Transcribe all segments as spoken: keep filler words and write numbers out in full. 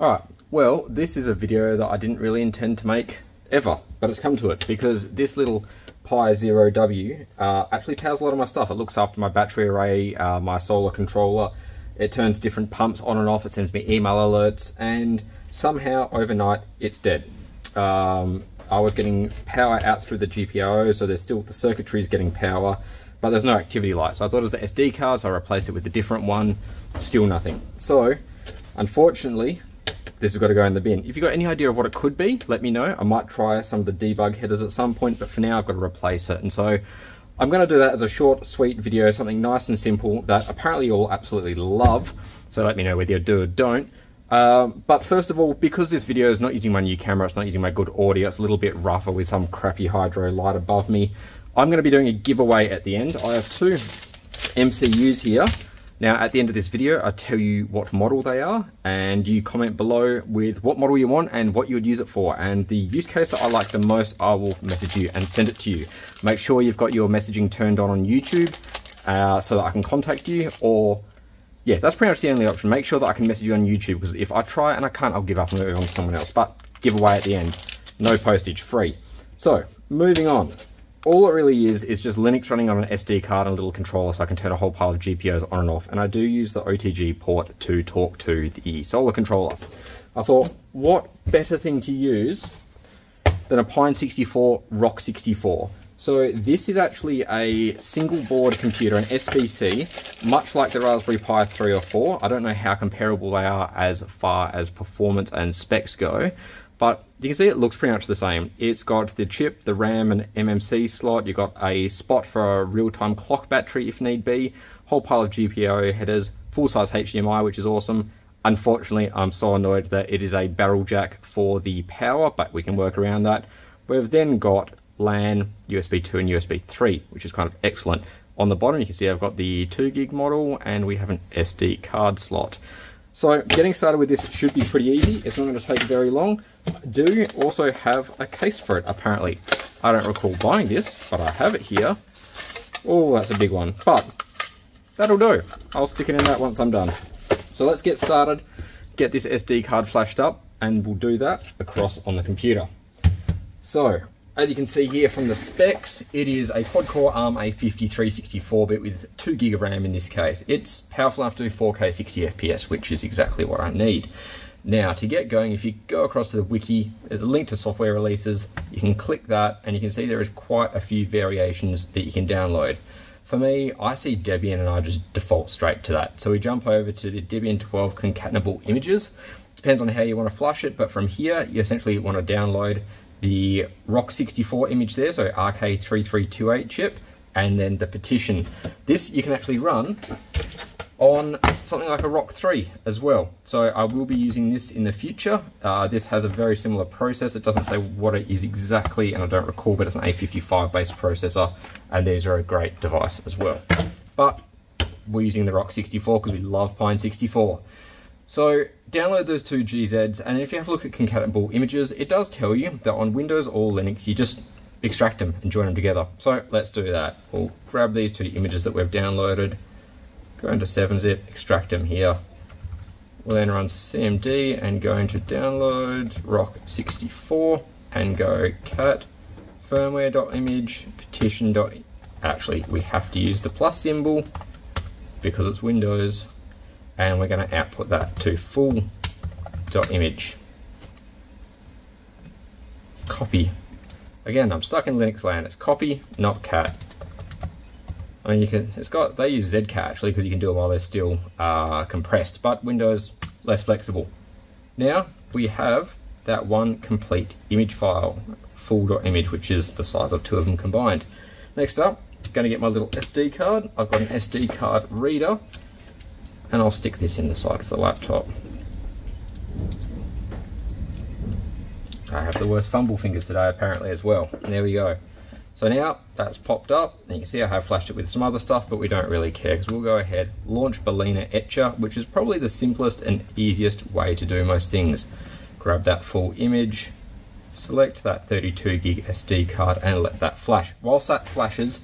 Alright, well, this is a video that I didn't really intend to make ever, but it's come to it because this little Pi Zero W uh, actually powers a lot of my stuff. It looks after my battery array, uh, my solar controller, it turns different pumps on and off, it sends me email alerts, and somehow overnight it's dead. Um, I was getting power out through the G P I O, so there's still the circuitry is getting power, but there's no activity light. So I thought it was the S D card, so I replaced it with a different one, still nothing. So unfortunately, this has got to go in the bin. If you've got any idea of what it could be, let me know. I might try some of the debug headers at some point, but for now I've got to replace it. And so I'm going to do that as a short, sweet video, something nice and simple that apparently you all absolutely love. So let me know whether you do or don't. Um, but first of all, because this video is not using my new camera, it's not using my good audio, it's a little bit rougher with some crappy hydro light above me, I'm going to be doing a giveaway at the end. I have two M C Us here. Now at the end of this video, I'll tell you what model they are, and you comment below with what model you want and what you would use it for. And the use case that I like the most, I will message you and send it to you. Make sure you've got your messaging turned on on YouTube uh, so that I can contact you, or yeah, that's pretty much the only option. Make sure that I can message you on YouTube, because if I try and I can't, I'll give up and move on to someone else. But giveaway at the end, no postage, free. So moving on. All it really is is just Linux running on an S D card and a little controller, so I can turn a whole pile of G P Os on and off. And I do use the O T G port to talk to the solar controller. I thought, what better thing to use than a Pine sixty-four Rock sixty-four? So this is actually a single board computer, an S B C, much like the Raspberry Pi three or four. I don't know how comparable they are as far as performance and specs go, but you can see it looks pretty much the same. It's got the chip, the RAM and M M C slot, you've got a spot for a real-time clock battery if need be, whole pile of G P I O headers, full-size H D M I, which is awesome. Unfortunately, I'm so annoyed that it is a barrel jack for the power, but we can work around that. We've then got LAN, U S B two and U S B three, which is kind of excellent. On the bottom, you can see I've got the two gig model, and we have an S D card slot. So getting started with this should be pretty easy. It's not going to take very long. I do also have a case for it, apparently. I don't recall buying this, but I have it here. Oh, that's a big one, but that'll do. I'll stick it in that once I'm done. So let's get started, get this S D card flashed up, and we'll do that across on the computer. So as you can see here from the specs, it is a quad-core ARM A fifty-three sixty-four bit with two gig of RAM in this case. It's powerful enough to do four K sixty F P S, which is exactly what I need. Now, to get going, if you go across to the wiki, there's a link to software releases. You can click that, and you can see there is quite a few variations that you can download. For me, I see Debian, and I just default straight to that. So we jump over to the Debian twelve concatenable images. Depends on how you want to flush it, but from here, you essentially want to download the Rock sixty-four image there, so R K three three two eight chip, and then the partition. This you can actually run on something like a ROCK three as well. So I will be using this in the future. Uh, this has a very similar process. It doesn't say what it is exactly, and I don't recall, but it's an A fifty-five based processor, and these are a great device as well. But we're using the Rock sixty-four because we love Pine sixty-four. So download those two G Zs, and if you have a look at concatenable images, it does tell you that on Windows or Linux, you just extract them and join them together. So let's do that. We'll grab these two images that we've downloaded, go into seven zip, extract them here. We'll then run C M D and go into download Rock sixty-four and go cat firmware.image petition. Actually, we have to use the plus symbol because it's Windows. And we're going to output that to full.image. Copy. Again, I'm stuck in Linux land. It's copy, not cat. I mean, you can. It's got. They use Zcat actually because you can do it while they're still uh, compressed. But Windows less flexible. Now we have that one complete image file, full.image, which is the size of two of them combined. Next up, going to get my little S D card. I've got an S D card reader. And I'll stick this in the side of the laptop. I have the worst fumble fingers today apparently as well. And there we go. So now that's popped up, and you can see I have flashed it with some other stuff, but we don't really care because we'll go ahead, launch Balena Etcher, which is probably the simplest and easiest way to do most things. Grab that full image, select that thirty-two gig S D card and let that flash. Whilst that flashes,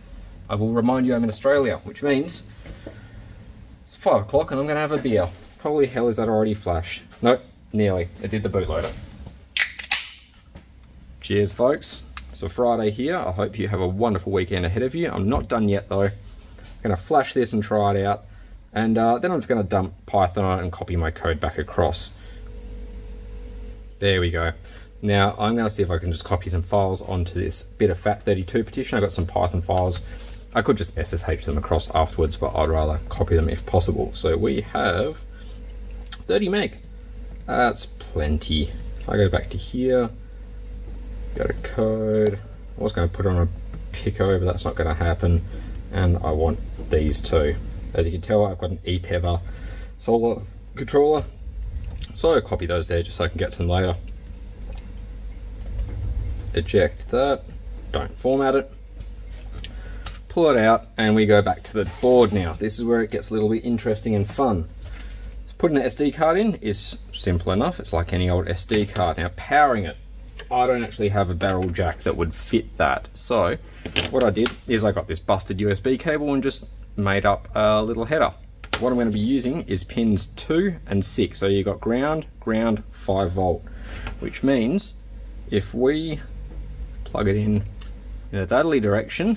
I will remind you I'm in Australia, which means five o'clock and I'm going to have a beer. Holy hell, is that already flash? Nope, Nearly. It did the bootloader. Cheers, folks. So Friday here. I hope you have a wonderful weekend ahead of you. I'm not done yet, though. I'm going to flash this and try it out. And uh, then I'm just going to dump Python on it and copy my code back across. There we go. Now, I'm going to see if I can just copy some files onto this bit of fat thirty-two partition. I've got some Python files. I could just S S H them across afterwards, but I'd rather copy them if possible. So we have thirty meg. That's plenty. If I go back to here, go to code. I was going to put on a pico, but that's not going to happen. And I want these two. As you can tell, I've got an Epever solar controller. So I'll copy those there just so I can get to them later. Eject that, don't format it, pull it out, and we go back to the board now. This is where it gets a little bit interesting and fun. Putting the S D card in is simple enough. It's like any old S D card. Now powering it, I don't actually have a barrel jack that would fit that. So what I did is I got this busted U S B cable and just made up a little header. What I'm going to be using is pins two and six. So you've got ground, ground, five volt, which means if we plug it in in a daddly direction,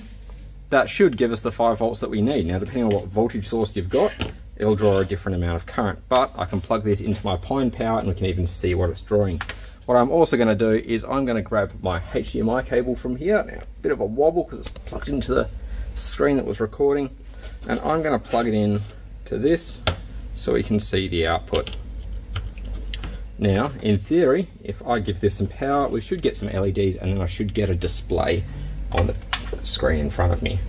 that should give us the five volts that we need. Now, depending on what voltage source you've got, it'll draw a different amount of current, but I can plug this into my Pine power and we can even see what it's drawing. What I'm also going to do is I'm going to grab my H D M I cable from here. Now, a bit of a wobble because it's plugged into the screen that was recording, and I'm going to plug it in to this so we can see the output. Now, in theory, if I give this some power, we should get some L E Ds, and then I should get a display on the screen in front of me.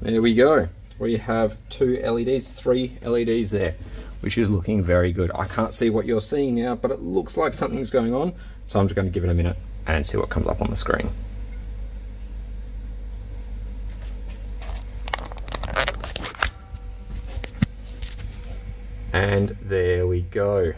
There we go. We have two L E Ds, three L E Ds there, which is looking very good. I can't see what you're seeing now, but it looks like something's going on, so I'm just going to give it a minute and see what comes up on the screen. And there we go.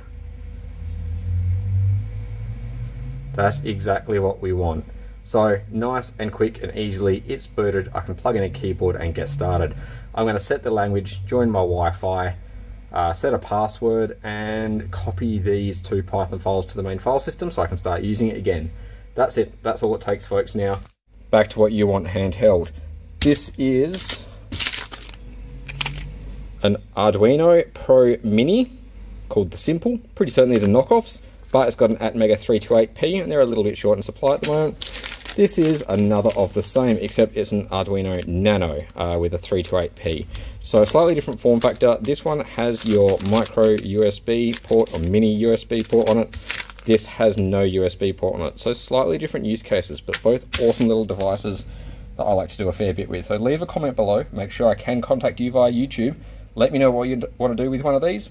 That's exactly what we want. So nice and quick and easily, it's booted. I can plug in a keyboard and get started. I'm going to set the language, join my Wi-Fi, uh, set a password, and copy these two Python files to the main file system so I can start using it again. That's it. That's all it takes, folks. Now back to what you want handheld. This is an Arduino Pro Mini called the Simple. Pretty certain these are knockoffs, but it's got an atmega three twenty-eight p, and they're a little bit short in supply at the moment. This is another of the same, except it's an Arduino Nano uh, with a three twenty-eight p. So a slightly different form factor. This one has your micro U S B port or mini U S B port on it. This has no U S B port on it. So slightly different use cases, but both awesome little devices that I like to do a fair bit with. So leave a comment below. Make sure I can contact you via YouTube. Let me know what you want to do with one of these.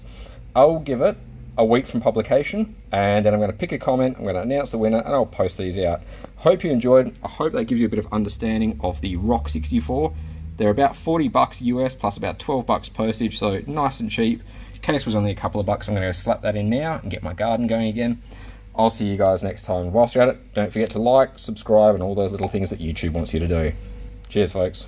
I'll give it a week from publication, and then I'm going to pick a comment, I'm going to announce the winner, and I'll post these out. Hope you enjoyed. I hope that gives you a bit of understanding of the rock sixty-four. They're about forty bucks U S plus about twelve bucks postage, so nice and cheap. Case was only a couple of bucks. I'm going to go slap that in now and get my garden going again. I'll see you guys next time. Whilst you're at it, don't forget to like, subscribe, and all those little things that YouTube wants you to do. Cheers, folks.